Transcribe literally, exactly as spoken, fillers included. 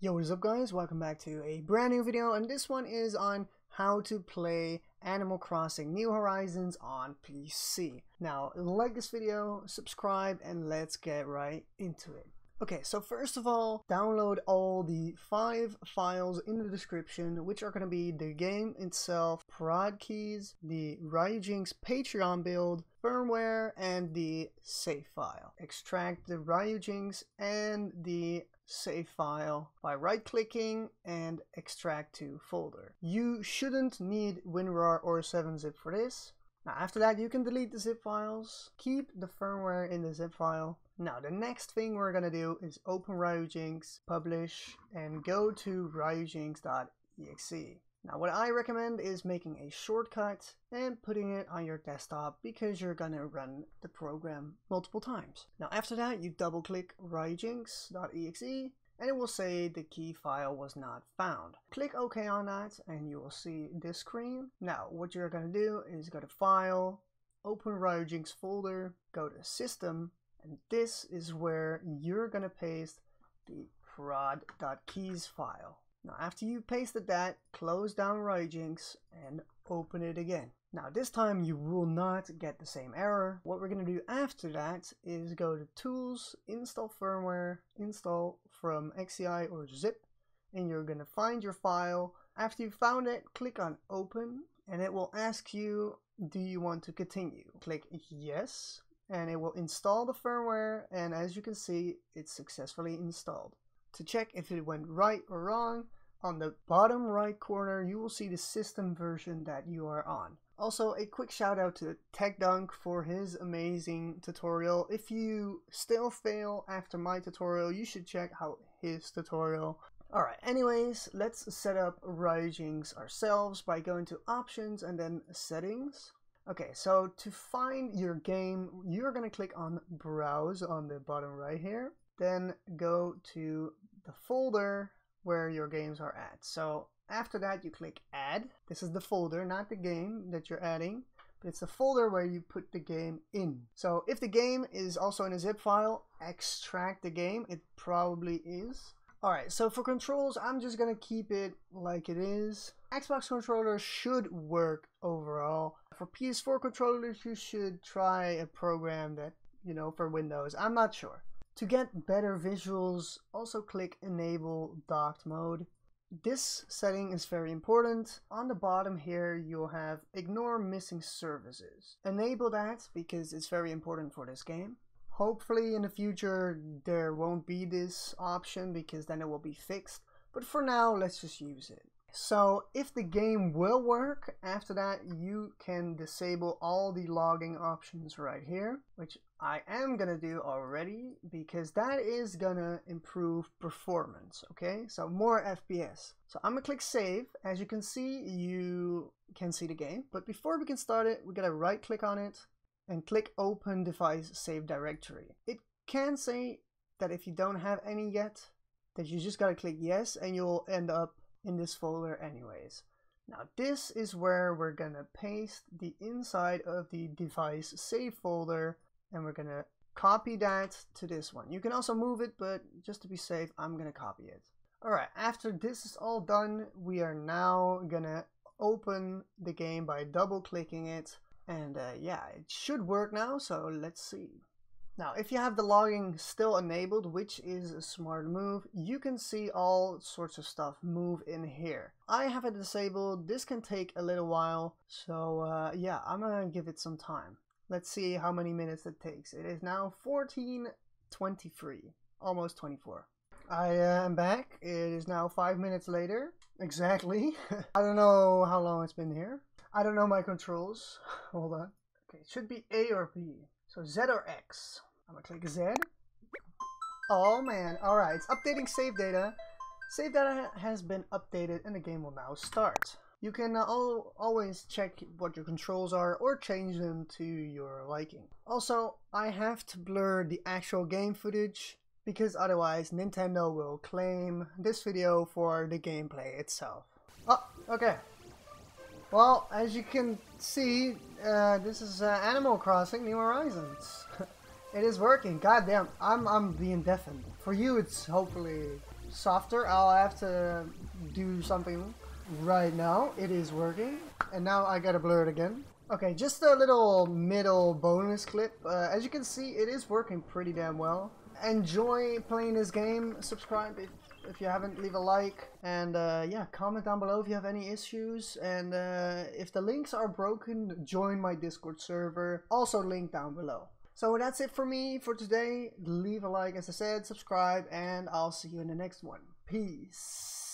Yo, what is up guys? Welcome back to a brand new video, and this one is on how to play Animal Crossing New Horizons on P C. Now, like this video, subscribe, and let's get right into it. Okay, so first of all, download all the five files in the description, which are going to be the game itself, prod keys, the Ryujinx Patreon build, firmware, and the save file. Extract the Ryujinx and the save file by right-clicking and extract to folder. You shouldn't need WinRAR or seven zip for this. Now, after that, you can delete the zip files, keep the firmware in the zip file. Now, the next thing we're gonna do is open Ryujinx, publish, and go to ryujinx dot E X E. Now, what I recommend is making a shortcut and putting it on your desktop because you're gonna run the program multiple times. Now, after that, you double click ryujinx dot E X E and it will say the key file was not found. Click OK on that and you will see this screen. Now, what you're gonna do is go to File, open Ryujinx folder, go to System, and this is where you're gonna paste the prod dot keys file. Now, after you pasted that, close down Ryujinx and open it again. Now, this time you will not get the same error. What we're going to do after that is go to Tools, Install Firmware, Install from X C I or Zip, and you're going to find your file. After you found it, click on Open, and it will ask you, do you want to continue? Click Yes, and it will install the firmware, and as you can see, it's successfully installed. To check if it went right or wrong, on the bottom right corner, you will see the system version that you are on. Also, a quick shout out to TechDunk for his amazing tutorial. If you still fail after my tutorial, you should check out his tutorial. Alright, anyways, let's set up Ryujinx ourselves by going to Options and then Settings. Okay, so to find your game, you're going to click on Browse on the bottom right here. Then go to the folder where your games are at. So after that, you click Add. This is the folder, not the game that you're adding, but it's the folder where you put the game in. So if the game is also in a zip file, extract the game. It probably is. All right, so for controls, I'm just gonna keep it like it is. Xbox controllers should work overall. For P S four controllers, you should try a program that, you know, for Windows, I'm not sure. To get better visuals, also click Enable Docked Mode. This setting is very important. On the bottom here, you'll have Ignore Missing Services. Enable that because it's very important for this game. Hopefully in the future there won't be this option because then it will be fixed. But for now, let's just use it. So if the game will work, after that you can disable all the logging options right here, which I am gonna do already because that is gonna improve performance. Okay, so more F P S. So I'm gonna click save. As you can see, you can see the game, but before we can start it, we gotta right click on it and click open device save directory. It can say that if you don't have any yet, that you just gotta click yes and you'll end up in this folder anyways. Now this is where we're gonna paste the inside of the device save folder and we're gonna copy that to this one. You can also move it, but just to be safe, I'm gonna copy it. Alright, after this is all done, we are now gonna open the game by double clicking it, and uh, yeah, it should work now, so let's see. Now, if you have the logging still enabled, which is a smart move, you can see all sorts of stuff move in here. I have it disabled. This can take a little while. So uh, yeah, I'm gonna give it some time. Let's see how many minutes it takes. It is now fourteen twenty-three, almost twenty-four. I am back. It is now five minutes later, exactly. I don't know how long it's been here. I don't know my controls. Hold on. Okay, it should be A or B. So Z or X. I'm gonna click Z. Oh man, alright, it's updating save data. Save data has been updated and the game will now start. You can uh, al always check what your controls are or change them to your liking. Also, I have to blur the actual game footage because otherwise Nintendo will claim this video for the gameplay itself. Oh, okay. Well, as you can see, uh, this is uh, Animal Crossing New Horizons. It is working. Goddamn, I'm I'm being deafened. For you, it's hopefully softer. I'll have to do something right now. It is working. And now I gotta blur it again. Okay, just a little middle bonus clip. Uh, as you can see, it is working pretty damn well. Enjoy playing this game. Subscribe if, if you haven't, leave a like. And uh, yeah, comment down below if you have any issues. And uh, if the links are broken, join my Discord server. Also linked down below. So that's it for me for today. Leave a like, as I said, subscribe, and I'll see you in the next one. Peace.